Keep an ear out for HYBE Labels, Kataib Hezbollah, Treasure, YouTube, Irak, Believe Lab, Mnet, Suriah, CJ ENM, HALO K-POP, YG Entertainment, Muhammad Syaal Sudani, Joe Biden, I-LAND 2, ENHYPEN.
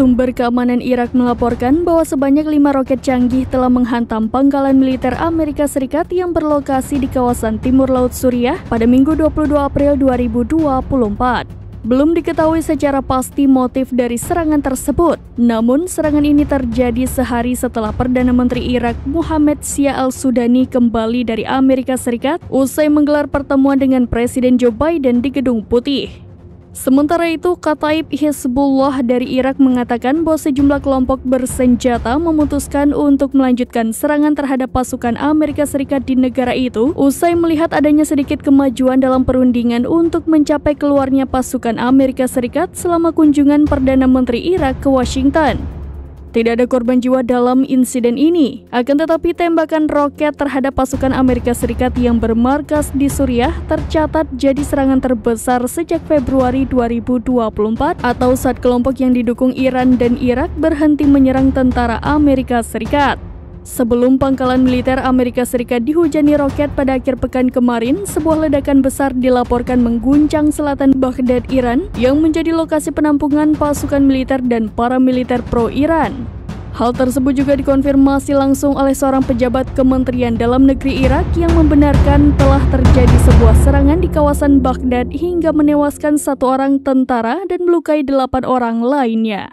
Sumber keamanan Irak melaporkan bahwa sebanyak 5 roket canggih telah menghantam pangkalan militer Amerika Serikat yang berlokasi di kawasan timur laut Suriah pada Minggu 22 April 2024. Belum diketahui secara pasti motif dari serangan tersebut. Namun, serangan ini terjadi sehari setelah Perdana Menteri Irak Muhammad Syaal Sudani kembali dari Amerika Serikat usai menggelar pertemuan dengan Presiden Joe Biden di Gedung Putih. Sementara itu, Kataib Hezbollah dari Irak mengatakan bahwa sejumlah kelompok bersenjata memutuskan untuk melanjutkan serangan terhadap pasukan Amerika Serikat di negara itu usai melihat adanya sedikit kemajuan dalam perundingan untuk mencapai keluarnya pasukan Amerika Serikat selama kunjungan Perdana Menteri Irak ke Washington. Tidak ada korban jiwa dalam insiden ini, akan tetapi tembakan roket terhadap pasukan Amerika Serikat yang bermarkas di Suriah tercatat jadi serangan terbesar sejak Februari 2024 atau saat kelompok yang didukung Iran dan Irak berhenti menyerang tentara Amerika Serikat. Sebelum pangkalan militer Amerika Serikat dihujani roket pada akhir pekan kemarin, sebuah ledakan besar dilaporkan mengguncang selatan Baghdad, Iran, yang menjadi lokasi penampungan pasukan militer dan paramiliter pro-Iran. Hal tersebut juga dikonfirmasi langsung oleh seorang pejabat Kementerian Dalam Negeri Irak yang membenarkan telah terjadi sebuah serangan di kawasan Baghdad hingga menewaskan 1 orang tentara dan melukai 8 orang lainnya.